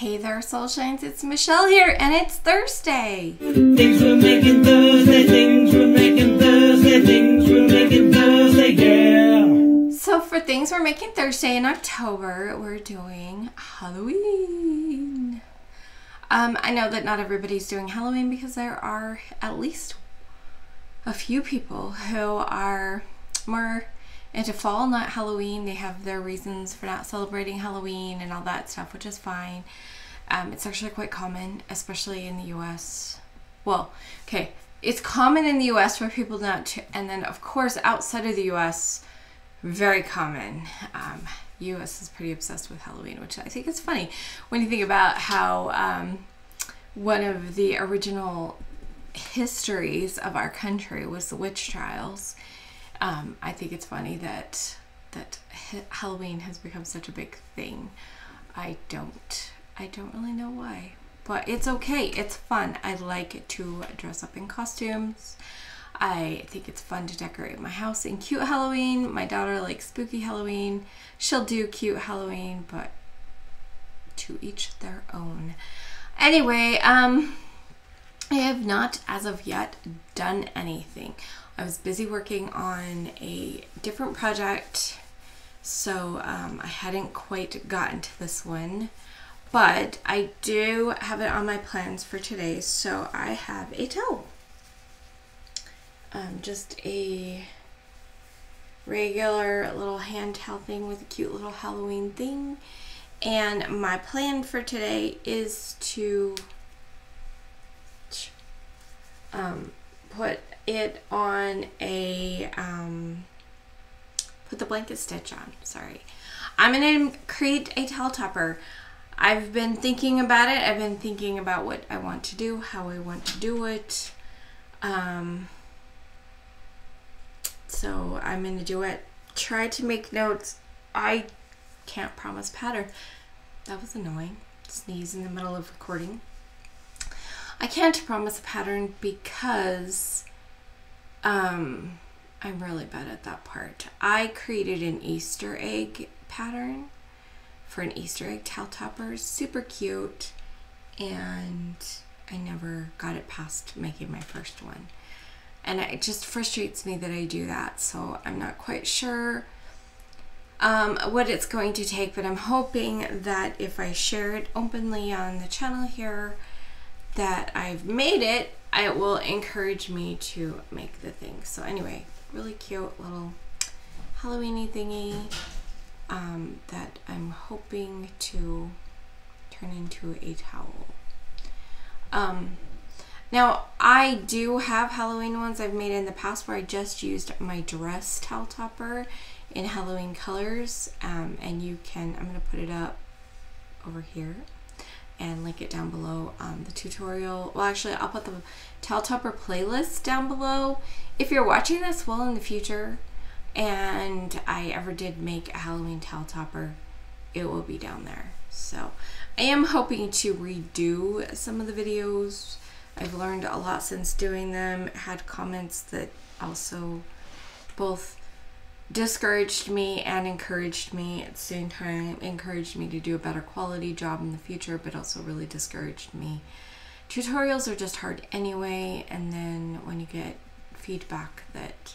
Hey there, Soul Shines, it's Michelle here, and it's Thursday. Things we're making Thursday, things we're making Thursday, things we're making Thursday, yeah. So for Things We're Making Thursday in October, we're doing Halloween. I know that not everybody's doing Halloween because there are at least a few people who are more into fall, not Halloween. They have their reasons for not celebrating Halloween and all that stuff, which is fine. It's actually quite common, especially in the U.S. Well, okay, it's common in the U.S. for people not to, and then of course outside of the U.S., very common. U.S. is pretty obsessed with Halloween, which I think is funny when you think about how one of the original histories of our country was the witch trials. I think it's funny that Halloween has become such a big thing. I don't really know why, but it's okay. It's fun. I like to dress up in costumes. I think it's fun to decorate my house in cute Halloween. My daughter likes spooky Halloween. She'll do cute Halloween, but to each their own. Anyway, I have not, as of yet, done anything. I was busy working on a different project, so I hadn't quite gotten to this one, but I do have it on my plans for today. So I have a towel, just a regular little hand towel thing with a cute little Halloween thing, and my plan for today is to put it on a put the blanket stitch on. Sorry, I'm gonna create a towel topper. I've been thinking about it. I've been thinking about what I want to do, how I want to do it. So I'm gonna do it. Try to make notes. I can't promise pattern. That was annoying. Sneeze in the middle of recording. I can't promise a pattern because I'm really bad at that part. I created an Easter egg pattern for an Easter egg towel topper, super cute, and I never got it past making my first one. And it just frustrates me that I do that, so I'm not quite sure what it's going to take, but I'm hoping that if I share it openly on the channel here, that I've made it, it will encourage me to make the thing. So anyway, really cute little Halloween-y thingy that I'm hoping to turn into a towel. Now, I do have Halloween ones I've made in the past where I just used my dress towel topper in Halloween colors, and you can, I'm gonna put it up over here and link it down below on the tutorial. Well, actually, I'll put the towel topper playlist down below if you're watching this well in the future and I ever did make a Halloween towel topper, it will be down there. So I am hoping to redo some of the videos. I've learned a lot since doing them. Had comments that also both discouraged me and encouraged me at the same time, encouraged me to do a better quality job in the future, but also really discouraged me. Tutorials are just hard anyway, and then when you get feedback that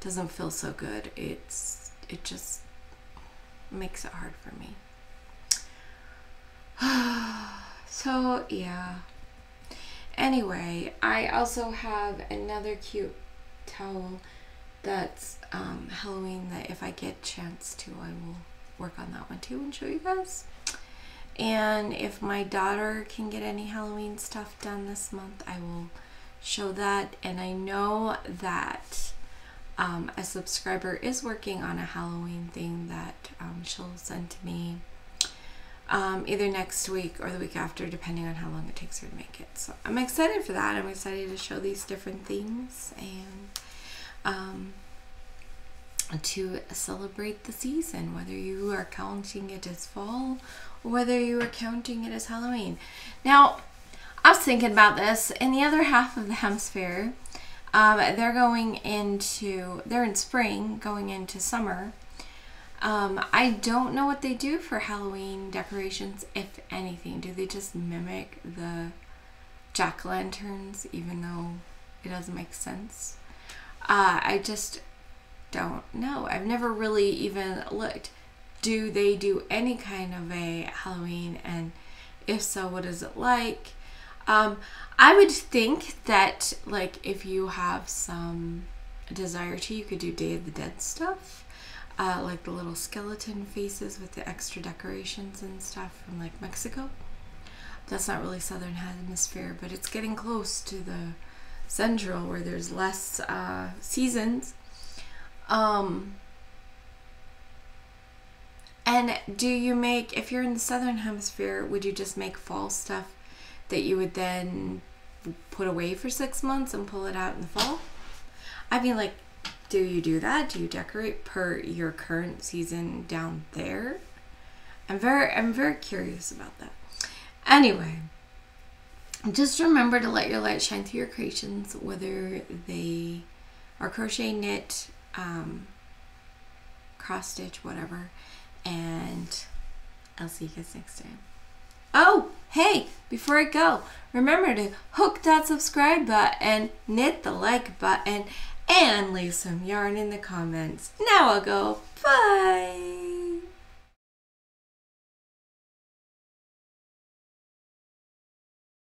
doesn't feel so good, it just makes it hard for me. So yeah. Anyway, I also have another cute towel that's Halloween that if I get a chance to, I will work on that one too and show you guys. And if my daughter can get any Halloween stuff done this month, I will show that. And I know that a subscriber is working on a Halloween thing that she'll send to me either next week or the week after, depending on how long it takes her to make it. So I'm excited for that. I'm excited to show these different things and to celebrate the season, whether you are counting it as fall or whether you are counting it as Halloween. Now, I was thinking about this. In the other half of the hemisphere, they're in spring, going into summer. I don't know what they do for Halloween decorations, if anything. Do they just mimic the jack-o'-lanterns, even though it doesn't make sense? I just don't know. I've never really even looked. Do they do any kind of a Halloween, and if so, what is it like? I would think that, like, if you have some desire to, you could do Day of the Dead stuff, like the little skeleton faces with the extra decorations and stuff from, like, Mexico. That's not really Southern Hemisphere, but it's getting close to the Central where there's less seasons. And do you make, if you're in the Southern Hemisphere, would you just make fall stuff that you would then put away for 6 months and pull it out in the fall? I mean, like, do you do that? Do you decorate per your current season down there? I'm very curious about that. Anyway, just remember to let your light shine through your creations, whether they are crochet, knit, cross stitch, whatever, and I'll see you guys next time. Oh, hey, before I go, remember to hook that subscribe button, knit the like button, and leave some yarn in the comments. Now I'll go. Bye!